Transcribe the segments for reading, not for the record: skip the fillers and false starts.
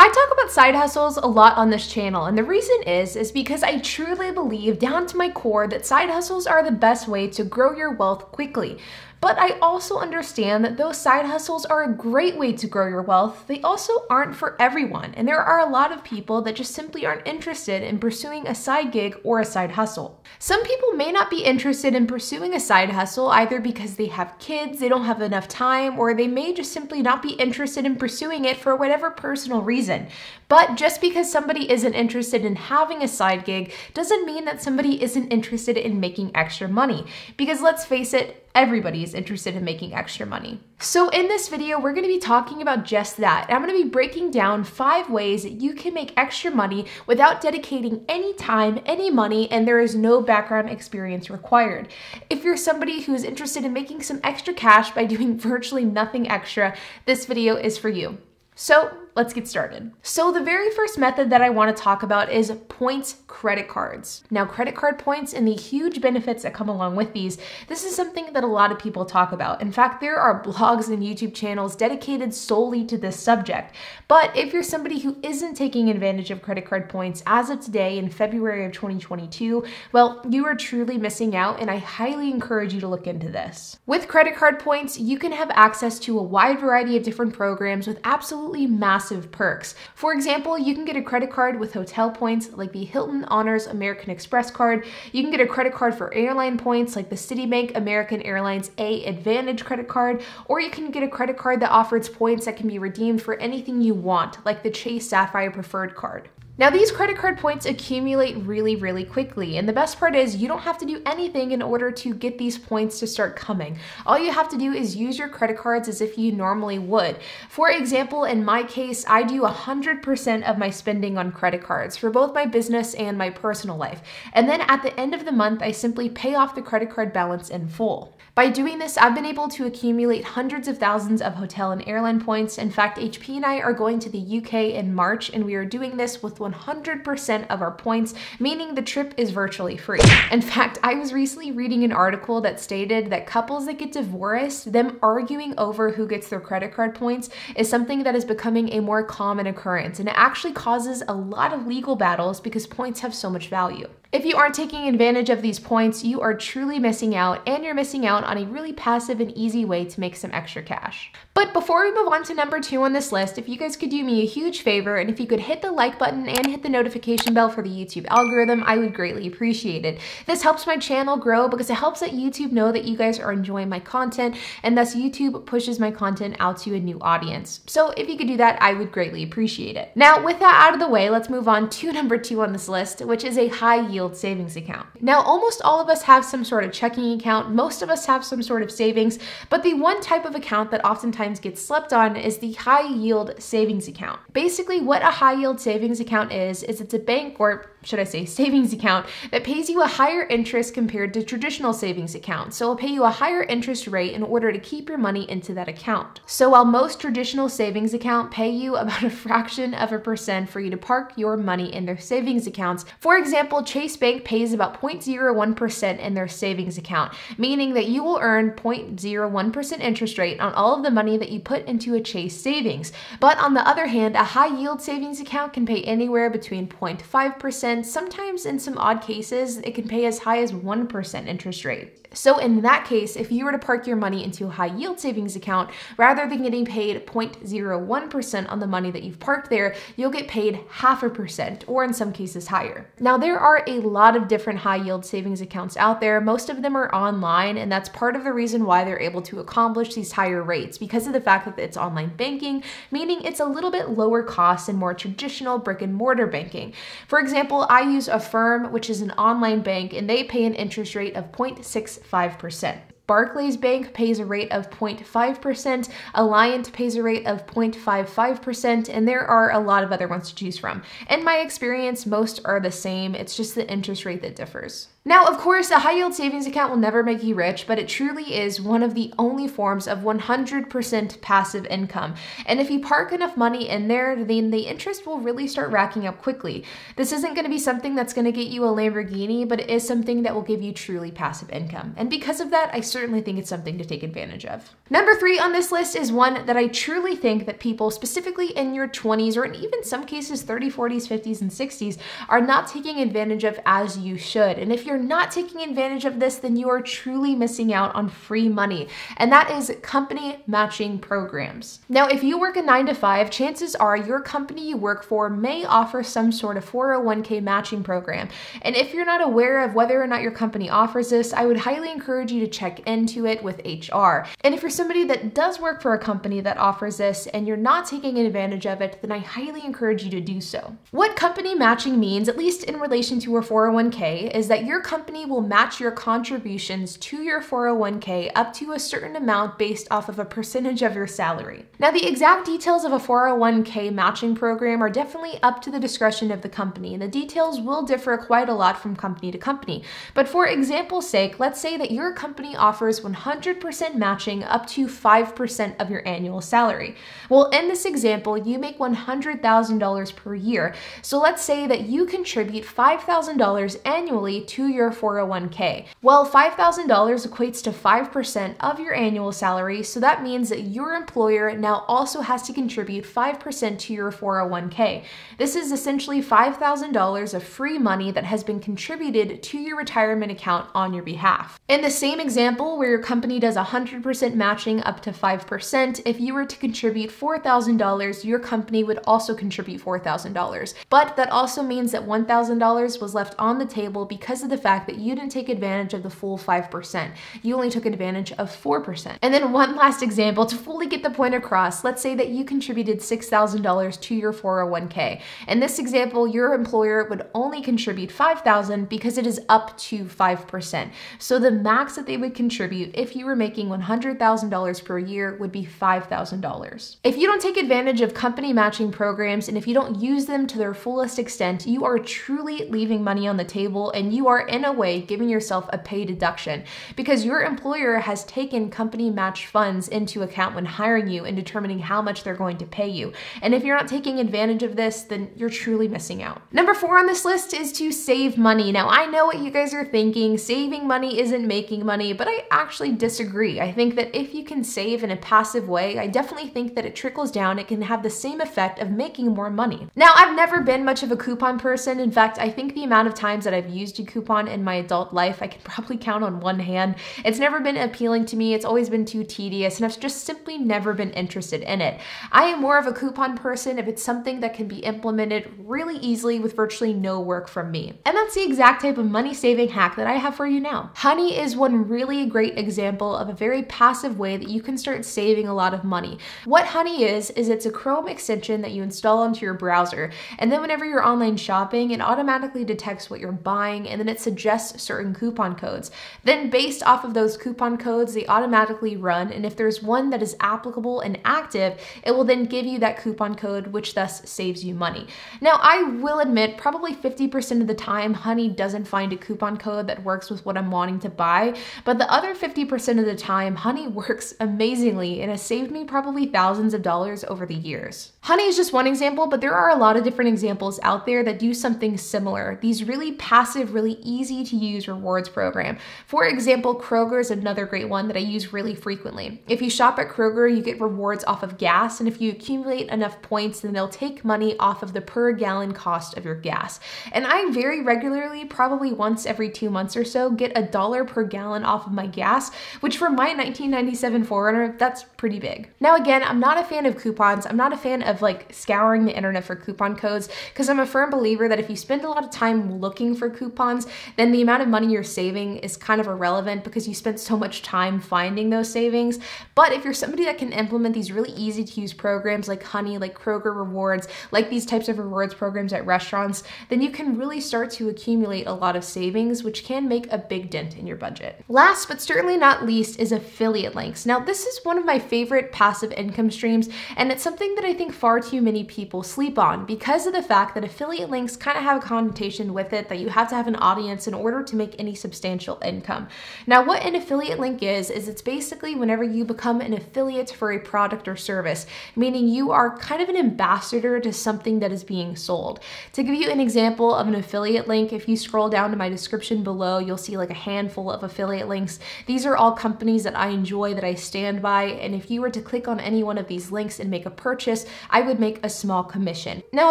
I talk about side hustles a lot on this channel, and the reason is because I truly believe down to my core that side hustles are the best way to grow your wealth quickly. But I also understand that those side hustles are a great way to grow your wealth. They also aren't for everyone, and there are a lot of people that just simply aren't interested in pursuing a side gig or a side hustle. Some people may not be interested in pursuing a side hustle either because they have kids, they don't have enough time, or they may just simply not be interested in pursuing it for whatever personal reason. But just because somebody isn't interested in having a side gig doesn't mean that somebody isn't interested in making extra money, because let's face it, everybody is interested in making extra money. So in this video, we're gonna be talking about just that. I'm gonna be breaking down 5 ways that you can make extra money without dedicating any time, any money, and there is no background experience required. If you're somebody who's interested in making some extra cash by doing virtually nothing extra, this video is for you. So let's get started. So the very first method that I want to talk about is points credit cards. Now, credit card points and the huge benefits that come along with these, this is something that a lot of people talk about. In fact, there are blogs and YouTube channels dedicated solely to this subject. But if you're somebody who isn't taking advantage of credit card points as of today in February of 2022, well, you are truly missing out, and I highly encourage you to look into this. With credit card points, you can have access to a wide variety of different programs with absolutely massive perks. For example, you can get a credit card with hotel points like the Hilton Honors American Express card. You can get a credit card for airline points like the Citibank American Airlines Advantage credit card, or you can get a credit card that offers points that can be redeemed for anything you want, like the Chase Sapphire Preferred card. Now, these credit card points accumulate really, really quickly, and the best part is you don't have to do anything in order to get these points to start coming. All you have to do is use your credit cards as if you normally would. For example, in my case, I do 100% of my spending on credit cards for both my business and my personal life, and then at the end of the month, I simply pay off the credit card balance in full. By doing this, I've been able to accumulate hundreds of thousands of hotel and airline points. In fact, HP and I are going to the UK in March, and we are doing this with 100% of our points, meaning the trip is virtually free. In fact, I was recently reading an article that stated that couples that get divorced, them arguing over who gets their credit card points is something that is becoming a more common occurrence, and it actually causes a lot of legal battles because points have so much value. If you aren't taking advantage of these points, you are truly missing out, and you're missing out on a really passive and easy way to make some extra cash. But before we move on to number 2 on this list, if you guys could do me a huge favor, and if you could hit the like button and hit the notification bell for the YouTube algorithm, I would greatly appreciate it. This helps my channel grow because it helps that YouTube know that you guys are enjoying my content, and thus YouTube pushes my content out to a new audience. So if you could do that, I would greatly appreciate it. Now, with that out of the way, let's move on to number 2 on this list, which is a high yield savings account. Now, almost all of us have some sort of checking account, most of us have some sort of savings, but the one type of account that oftentimes gets slept on is the high yield savings account. Basically, what a high yield savings account is it's a bank, or should I say savings account, that pays you a higher interest compared to traditional savings accounts. So it'll pay you a higher interest rate in order to keep your money into that account. So while most traditional savings accounts pay you about a fraction of a percent for you to park your money in their savings accounts, for example, Chase Bank pays about 0.01% in their savings account, meaning that you will earn 0.01% interest rate on all of the money that you put into a Chase savings. But on the other hand, a high yield savings account can pay anywhere between 0.5%, sometimes in some odd cases, it can pay as high as 1% interest rate. So in that case, if you were to park your money into a high yield savings account, rather than getting paid 0.01% on the money that you've parked there, you'll get paid 0.5%, or in some cases higher. Now, there are a lot of different high yield savings accounts out there. Most of them are online, and that's part of the reason why they're able to accomplish these higher rates, because of the fact that it's online banking, meaning it's a little bit lower cost than more traditional brick and mortar banking. For example, I use Affirm, which is an online bank, and they pay an interest rate of 0.65%. Barclays Bank pays a rate of 0.5%, Alliant pays a rate of 0.55%, and there are a lot of other ones to choose from. In my experience, most are the same, it's just the interest rate that differs. Now, of course, a high-yield savings account will never make you rich, but it truly is one of the only forms of 100% passive income. And if you park enough money in there, then the interest will really start racking up quickly. This isn't going to be something that's going to get you a Lamborghini, but it is something that will give you truly passive income. And because of that, I certainly think it's something to take advantage of. Number 3 on this list is one that I truly think that people, specifically in your 20s, or in even some cases 30s, 40s, 50s, and 60s, are not taking advantage of as you should. And if you're not taking advantage of this, then you are truly missing out on free money, and that is company matching programs. Now, if you work a 9-to-5, chances are your company you work for may offer some sort of 401k matching program. And if you're not aware of whether or not your company offers this, I would highly encourage you to check into it with HR. And if you're somebody that does work for a company that offers this and you're not taking advantage of it, then I highly encourage you to do so. What company matching means, at least in relation to a 401k, is that your company will match your contributions to your 401k up to a certain amount based off of a percentage of your salary. Now, the exact details of a 401k matching program are definitely up to the discretion of the company, and the details will differ quite a lot from company to company. But for example's sake, let's say that your company offers 100% matching up to 5% of your annual salary. Well, in this example, you make $100,000 per year. So let's say that you contribute $5,000 annually to your 401k. Well, $5,000 equates to 5% of your annual salary, so that means that your employer now also has to contribute 5% to your 401k. This is essentially $5,000 of free money that has been contributed to your retirement account on your behalf. In the same example where your company does 100% matching up to 5%, if you were to contribute $4,000, your company would also contribute $4,000. But that also means that $1,000 was left on the table because of the fact that you didn't take advantage of the full 5%. You only took advantage of 4%. And then one last example to fully get the point across, let's say that you contributed $6,000 to your 401k. In this example, your employer would only contribute $5,000 because it is up to 5%. So the max that they would contribute if you were making $100,000 per year would be $5,000. If you don't take advantage of company matching programs, and if you don't use them to their fullest extent, you are truly leaving money on the table, and you are in a way giving yourself a pay deduction because your employer has taken company match funds into account when hiring you and determining how much they're going to pay you. And if you're not taking advantage of this, then you're truly missing out. Number 4 on this list is to save money. Now, I know what you guys are thinking, saving money isn't making money, but I actually disagree. I think that if you can save in a passive way, I definitely think that it trickles down. It can have the same effect of making more money. Now, I've never been much of a coupon person. In fact, I think the amount of times that I've used a coupon in my adult life, I can probably count on one hand. It's never been appealing to me. It's always been too tedious, and I've just simply never been interested in it. I am more of a coupon person if it's something that can be implemented really easily with virtually no work from me. And that's the exact type of money saving hack that I have for you now. Honey is one really great example of a very passive way that you can start saving a lot of money. What Honey is it's a Chrome extension that you install onto your browser, and then whenever you're online shopping, it automatically detects what you're buying, and then it suggests certain coupon codes. Then based off of those coupon codes, they automatically run, and if there's one that is applicable and active, it will then give you that coupon code, which thus saves you money. Now, I will admit, probably 50% of the time, Honey doesn't find a coupon code that works with what I'm wanting to buy, but the other 50% of the time, Honey works amazingly and has saved me probably thousands of dollars over the years. Honey is just one example, but there are a lot of different examples out there that do something similar. These really passive, really easy to use rewards program. For example, Kroger is another great one that I use really frequently. If you shop at Kroger, you get rewards off of gas, and if you accumulate enough points, then they'll take money off of the per gallon cost of your gas. And I very regularly, probably once every 2 months or so, get $1 per gallon off of my gas, which for my 1997 4Runner, that's pretty big. Now again, I'm not a fan of coupons. I'm not a fan of like scouring the internet for coupon codes, because I'm a firm believer that if you spend a lot of time looking for coupons, then the amount of money you're saving is kind of irrelevant because you spent so much time finding those savings. But if you're somebody that can implement these really easy to use programs like Honey, like Kroger Rewards, like these types of rewards programs at restaurants, then you can really start to accumulate a lot of savings, which can make a big dent in your budget. Last but certainly not least is affiliate links. Now, this is one of my favorite passive income streams, and it's something that I think far too many people sleep on because of the fact that affiliate links kind of have a connotation with it that you have to have an audience payments in order to make any substantial income. Now, what an affiliate link is it's basically whenever you become an affiliate for a product or service, meaning you are kind of an ambassador to something that is being sold. To give you an example of an affiliate link, if you scroll down to my description below, you'll see like a handful of affiliate links. These are all companies that I enjoy, that I stand by, and if you were to click on any one of these links and make a purchase, I would make a small commission. Now,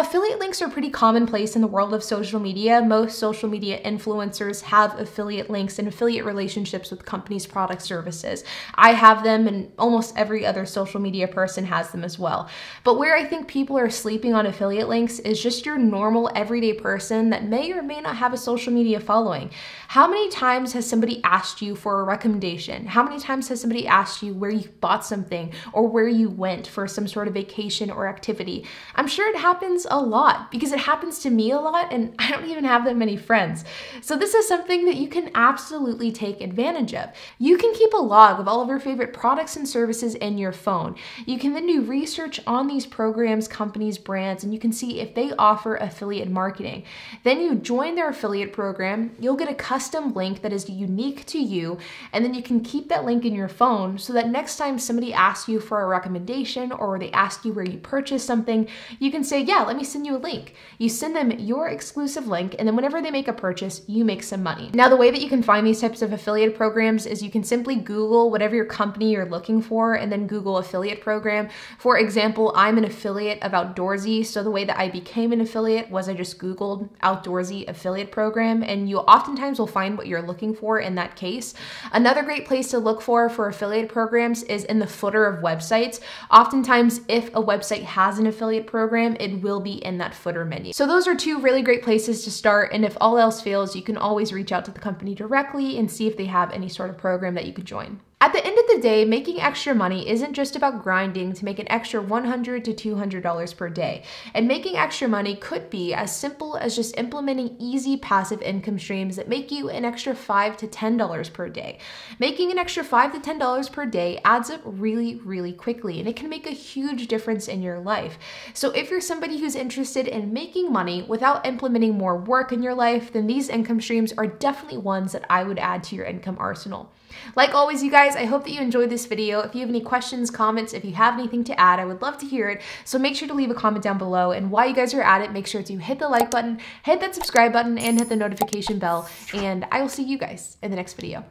affiliate links are pretty commonplace in the world of social media. Most social media influencers have affiliate links and affiliate relationships with companies, products, services. I have them, and almost every other social media person has them as well. But where I think people are sleeping on affiliate links is just your normal everyday person that may or may not have a social media following. How many times has somebody asked you for a recommendation? How many times has somebody asked you where you bought something or where you went for some sort of vacation or activity? I'm sure it happens a lot because it happens to me a lot, and I don't even have that many friends. So this is something that you can absolutely take advantage of. You can keep a log of all of your favorite products and services in your phone. You can then do research on these programs, companies, brands, and you can see if they offer affiliate marketing. Then you join their affiliate program, you'll get a custom link that is unique to you, and then you can keep that link in your phone so that next time somebody asks you for a recommendation or they ask you where you purchased something, you can say, yeah, let me send you a link. You send them your exclusive link, and then whenever they make a purchase, you make some money. Now, the way that you can find these types of affiliate programs is you can simply Google whatever your company you're looking for and then Google affiliate program. For example, I'm an affiliate of Outdoorsy. So the way that I became an affiliate was I just Googled Outdoorsy affiliate program, and you oftentimes will find what you're looking for in that case. Another great place to look for affiliate programs is in the footer of websites. Oftentimes, if a website has an affiliate program, it will be in that footer menu. So those are two really great places to start. And if all else fails, you can always reach out to the company directly and see if they have any sort of program that you could join. At the end of the day, making extra money isn't just about grinding to make an extra $100 to $200 per day. And making extra money could be as simple as just implementing easy passive income streams that make you an extra $5 to $10 per day. Making an extra $5 to $10 per day adds up really, really quickly, and it can make a huge difference in your life. So if you're somebody who's interested in making money without implementing more work in your life, then these income streams are definitely ones that I would add to your income arsenal. Like always, you guys, I hope that you enjoyed this video. If you have any questions, comments, if you have anything to add, I would love to hear it. So make sure to leave a comment down below. And while you guys are at it, make sure to hit the like button, hit that subscribe button, and hit the notification bell. And I will see you guys in the next video.